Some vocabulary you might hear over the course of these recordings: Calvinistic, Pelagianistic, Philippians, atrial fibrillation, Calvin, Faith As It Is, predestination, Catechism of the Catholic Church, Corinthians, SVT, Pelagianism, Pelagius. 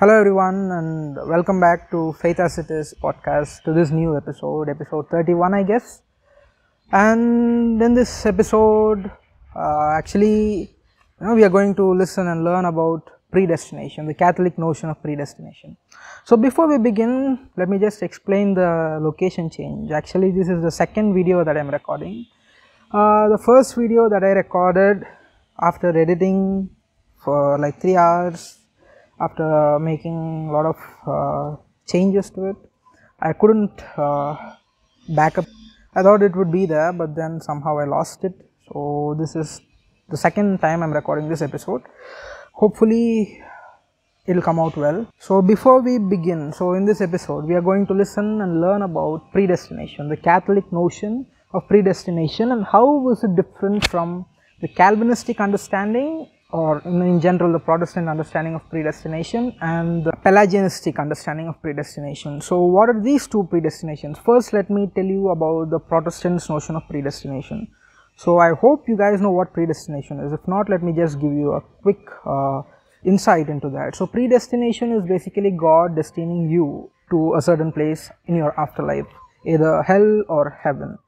Hello everyone, and welcome back to Faith As It Is podcast, to this new episode, episode 31 I guess. And in this episode, we are going to listen and learn about predestination, the Catholic notion of predestination. So before we begin, let me just explain the location change. Actually, this is the second video that I am recording. The first video that I recorded after editing for like 3 hours, after making a lot of changes to it, I couldn't back up. I thought it would be there, but then somehow I lost it. So this is the second time I'm recording this episode. Hopefully it'll come out well. So before we begin, so in this episode we are going to listen and learn about predestination, the Catholic notion of predestination, and how was it different from the Calvinistic understanding, or in general the Protestant understanding of predestination, and the Pelagianistic understanding of predestination. So what are these two predestinations? First, let me tell you about the Protestants' notion of predestination. So I hope you guys know what predestination is. If not, let me just give you a quick insight into that. So predestination is basically God destining you to a certain place in your afterlife, either hell or heaven.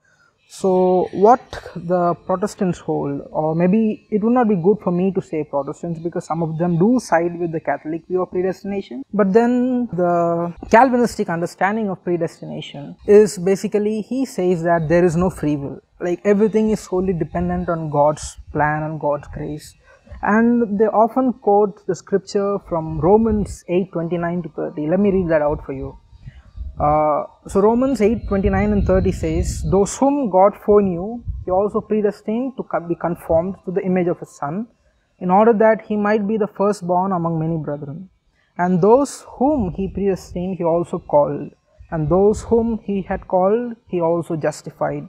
So what the Protestants hold, or maybe it would not be good for me to say Protestants because some of them do side with the Catholic view of predestination, but then the Calvinistic understanding of predestination is basically, he says that there is no free will, like everything is solely dependent on God's plan and God's grace. And they often quote the scripture from Romans 8:29 to 30. Let me read that out for you. So Romans 8:29 and 30 says, "Those whom God foreknew, He also predestined to be conformed to the image of His Son, in order that He might be the firstborn among many brethren. And those whom He predestined, He also called. And those whom He had called, He also justified.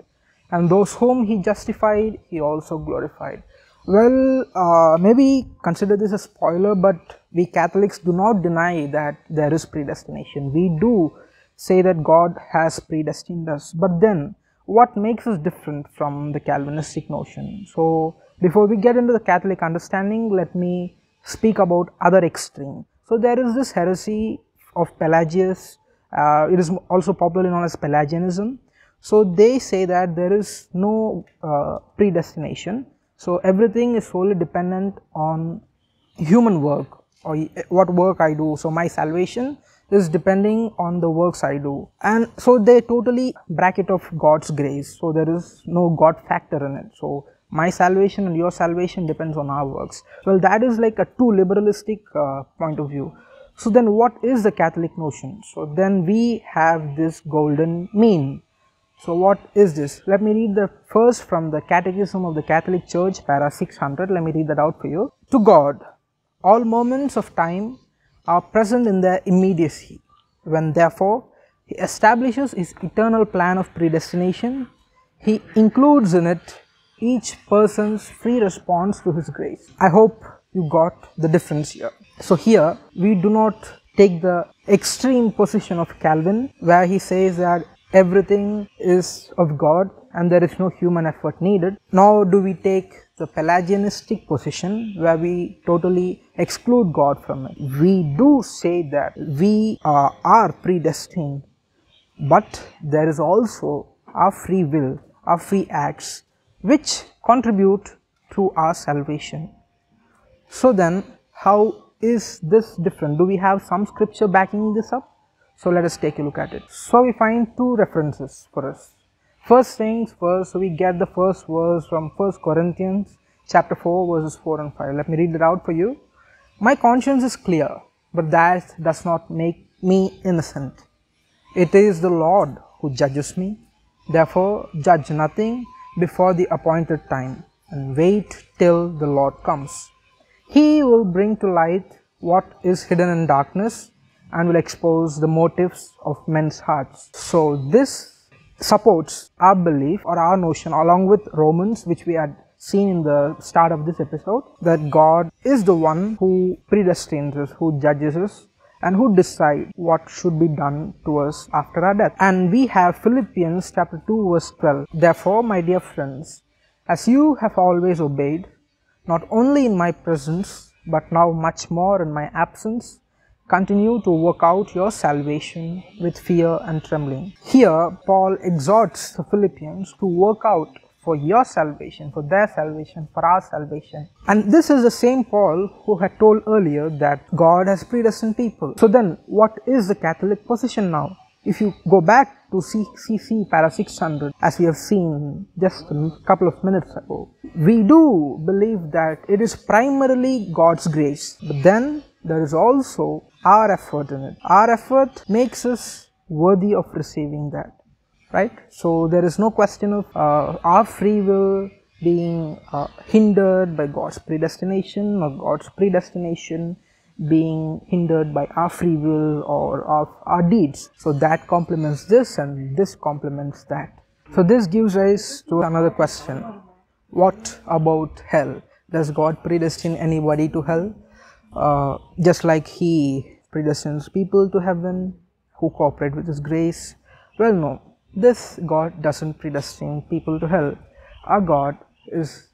And those whom He justified, He also glorified." Well, maybe consider this a spoiler, but we Catholics do not deny that there is predestination. We do say that God has predestined us. But then, what makes us different from the Calvinistic notion? So before we get into the Catholic understanding, let me speak about other extreme. So there is this heresy of Pelagius. It is also popularly known as Pelagianism. So they say that there is no predestination. So everything is solely dependent on human work, or what work I do. So my salvation is depending on the works I do, and so they totally bracket off God's grace. So there is no God factor in it. So my salvation and your salvation depends on our works. Well, that is like a too liberalistic point of view. So then what is the Catholic notion? So then we have this golden mean. So what is this? Let me read the first from the Catechism of the Catholic Church, para 600. Let me read that out for you. "To God, all moments of time are present in their immediacy. When therefore He establishes His eternal plan of predestination, He includes in it each person's free response to His grace." I hope you got the difference here. So here we do not take the extreme position of Calvin, where he says that everything is of God and there is no human effort needed. Nor do we take the Pelagianistic position, where we totally exclude God from it. We do say that we are predestined, but there is also our free will, our free acts, which contribute to our salvation. So then, how is this different? Do we have some scripture backing this up? So let us take a look at it. So we find two references for us. First things first, so we get the first verse from 1 Corinthians chapter 4 verses 4 and 5. Let me read it out for you. "My conscience is clear, but that does not make me innocent. It is the Lord who judges me. Therefore, judge nothing before the appointed time, and wait till the Lord comes. He will bring to light what is hidden in darkness, and will expose the motives of men's hearts." So this supports our belief, or our notion, along with Romans, which we had seen in the start of this episode, that God is the one who predestines us, who judges us, and who decides what should be done to us after our death. And we have Philippians chapter 2 verse 12. "Therefore, my dear friends, as you have always obeyed, not only in my presence, but now much more in my absence, Continue to work out your salvation with fear and trembling. Here, Paul exhorts the Philippians to work out for your salvation, for their salvation, for our salvation. And this is the same Paul who had told earlier that God has predestined people. So then, what is the Catholic position now? If you go back to CCC para 600, as we have seen just a couple of minutes ago, we do believe that it is primarily God's grace, but then there is also our effort in it. Our effort makes us worthy of receiving that, right? So there is no question of our free will being hindered by God's predestination, or God's predestination being hindered by our free will or of our deeds. So that complements this, and this complements that. So this gives rise to another question. What about hell? Does God predestine anybody to hell? Just like He predestines people to heaven who cooperate with His grace? Well, no, this God doesn't predestine people to hell. Our God is,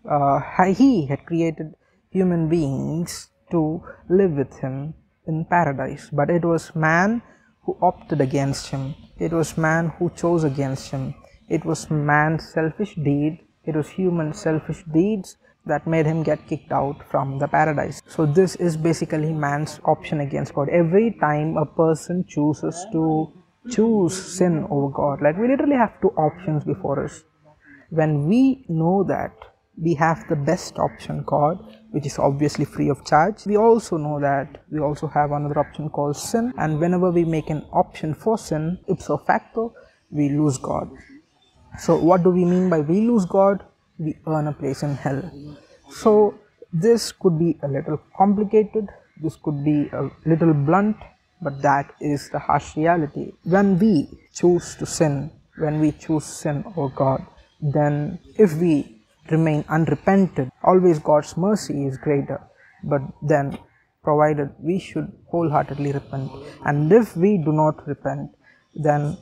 He had created human beings to live with Him in paradise, but it was man who opted against Him. It was man who chose against Him. It was man's selfish deed. It was human selfish deeds that made him get kicked out from the paradise. So this is basically man's option against God. Every time a person chooses to choose sin over God, like, we literally have two options before us. When we know that we have the best option, God, which is obviously free of charge, we also know that we also have another option called sin, and whenever we make an option for sin, ipso facto, we lose God. So what do we mean by we lose God? We earn a place in hell. So this could be a little complicated, this could be a little blunt, but that is the harsh reality. When we choose to sin, when we choose sin over God, then if we remain unrepented, always God's mercy is greater, but then provided we should wholeheartedly repent. And if we do not repent, then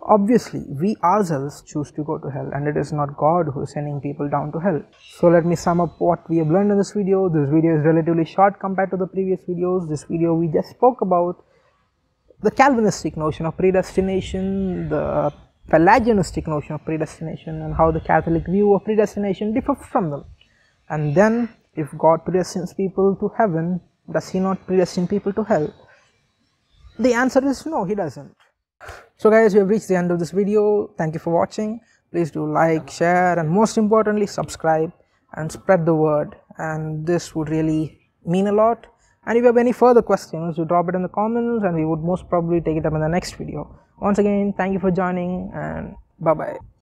obviously we ourselves choose to go to hell, and it is not God who is sending people down to hell. So let me sum up what we have learned in this video. This video is relatively short compared to the previous videos. This video we just spoke about the Calvinistic notion of predestination, the Pelagianistic notion of predestination, and how the Catholic view of predestination differs from them. And then, if God predestines people to heaven, does He not predestine people to hell? The answer is no, He doesn't. So guys, we have reached the end of this video. Thank you for watching. Please do like, share, and most importantly subscribe and spread the word, and this would really mean a lot. And if you have any further questions, you drop it in the comments and we would most probably take it up in the next video. Once again, thank you for joining, and bye-bye.